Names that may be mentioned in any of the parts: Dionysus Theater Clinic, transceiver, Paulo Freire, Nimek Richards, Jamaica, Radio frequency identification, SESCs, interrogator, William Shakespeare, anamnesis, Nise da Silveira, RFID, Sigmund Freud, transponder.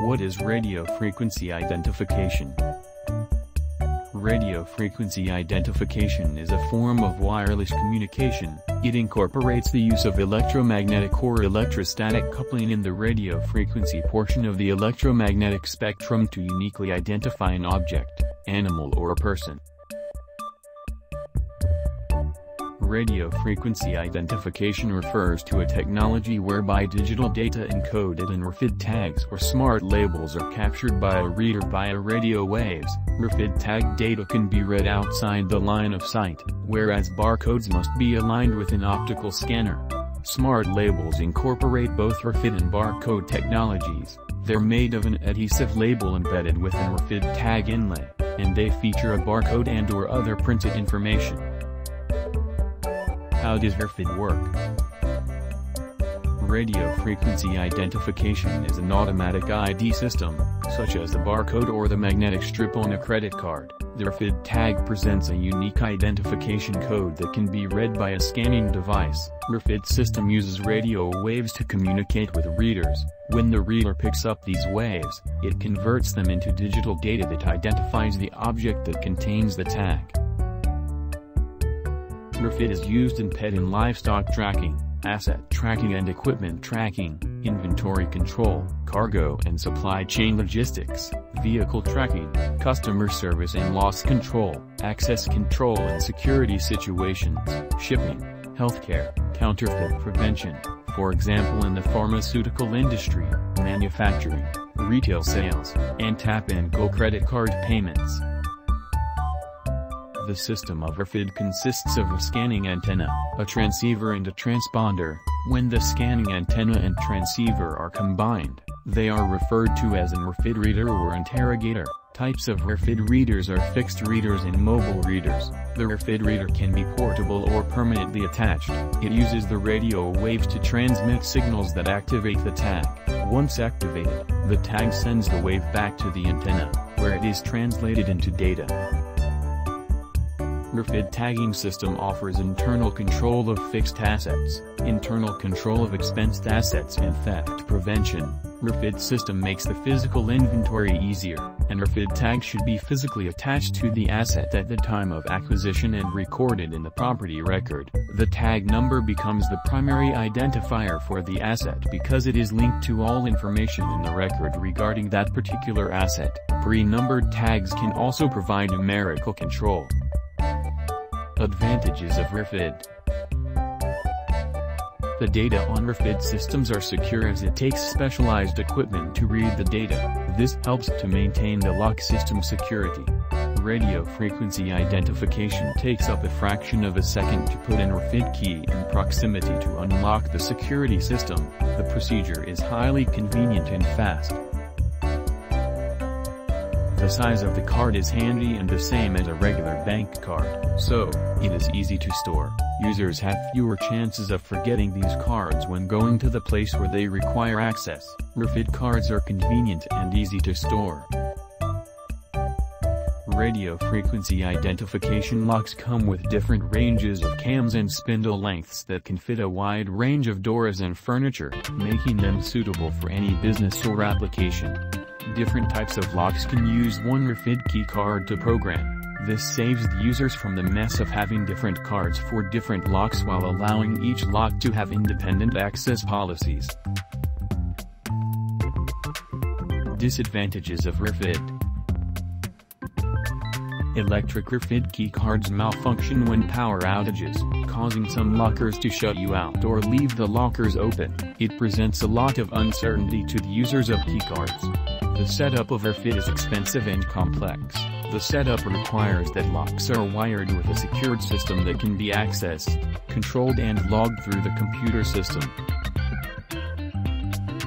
What is radio frequency identification? Radio frequency identification is a form of wireless communication. It incorporates the use of electromagnetic or electrostatic coupling in the radio frequency portion of the electromagnetic spectrum to uniquely identify an object, animal or person. Radio frequency identification refers to a technology whereby digital data encoded in RFID tags or smart labels are captured by a reader via radio waves. RFID tag data can be read outside the line of sight, whereas barcodes must be aligned with an optical scanner. Smart labels incorporate both RFID and barcode technologies. They're made of an adhesive label embedded with an RFID tag inlay, and they feature a barcode and or other printed information. How does RFID work? Radio frequency identification is an automatic ID system, such as the barcode or the magnetic strip on a credit card. The RFID tag presents a unique identification code that can be read by a scanning device. RFID system uses radio waves to communicate with readers. When the reader picks up these waves, it converts them into digital data that identifies the object that contains the tag. RFID is used in pet and livestock tracking, asset tracking and equipment tracking, inventory control, cargo and supply chain logistics, vehicle tracking, customer service and loss control, access control and security situations, shipping, healthcare, counterfeit prevention, for example in the pharmaceutical industry, manufacturing, retail sales, and tap-and-go credit card payments. The system of RFID consists of a scanning antenna, a transceiver and a transponder. When the scanning antenna and transceiver are combined, they are referred to as an RFID reader or interrogator. Types of RFID readers are fixed readers and mobile readers. The RFID reader can be portable or permanently attached. It uses the radio waves to transmit signals that activate the tag. Once activated, the tag sends the wave back to the antenna, where it is translated into data. RFID tagging system offers internal control of fixed assets, internal control of expensed assets and theft prevention. RFID system makes the physical inventory easier, and RFID tag should be physically attached to the asset at the time of acquisition and recorded in the property record. The tag number becomes the primary identifier for the asset because it is linked to all information in the record regarding that particular asset. Pre-numbered tags can also provide numerical control. Advantages of RFID. The data on RFID systems are secure as it takes specialized equipment to read the data. This helps to maintain the lock system security. Radio frequency identification takes up a fraction of a second to put an RFID key in proximity to unlock the security system. The procedure is highly convenient and fast. The size of the card is handy and the same as a regular bank card, so it is easy to store. Users have fewer chances of forgetting these cards when going to the place where they require access. RFID cards are convenient and easy to store. Radio frequency identification locks come with different ranges of cams and spindle lengths that can fit a wide range of doors and furniture, making them suitable for any business or application. Different types of locks can use one RFID key card to program. This saves the users from the mess of having different cards for different locks while allowing each lock to have independent access policies. Disadvantages of RFID. Electric RFID key cards malfunction when power outages, causing some lockers to shut you out or leave the lockers open. It presents a lot of uncertainty to the users of key cards. The setup of RFID is expensive and complex. The setup requires that locks are wired with a secured system that can be accessed, controlled and logged through the computer system.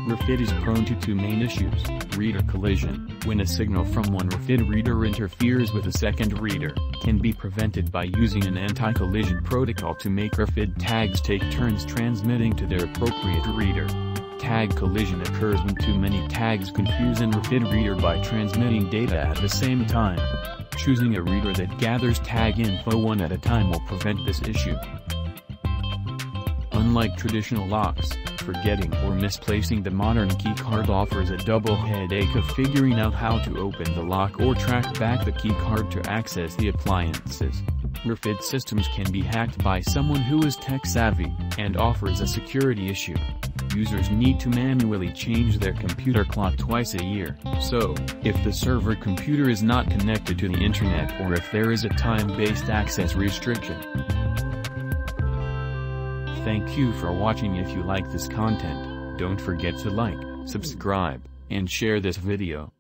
RFID is prone to two main issues: reader collision, when a signal from one RFID reader interferes with a second reader, can be prevented by using an anti-collision protocol to make RFID tags take turns transmitting to their appropriate reader. Tag collision occurs when too many tags confuse an RFID reader by transmitting data at the same time. Choosing a reader that gathers tag info one at a time will prevent this issue. Unlike traditional locks, forgetting or misplacing the modern keycard offers a double headache of figuring out how to open the lock or track back the keycard to access the appliances. RFID systems can be hacked by someone who is tech-savvy, and offers a security issue. Users need to manually change their computer clock twice a year. So, if the server computer is not connected to the internet or if there is a time-based access restriction. Thank you for watching. If you like this content, don't forget to like, subscribe, and share this video.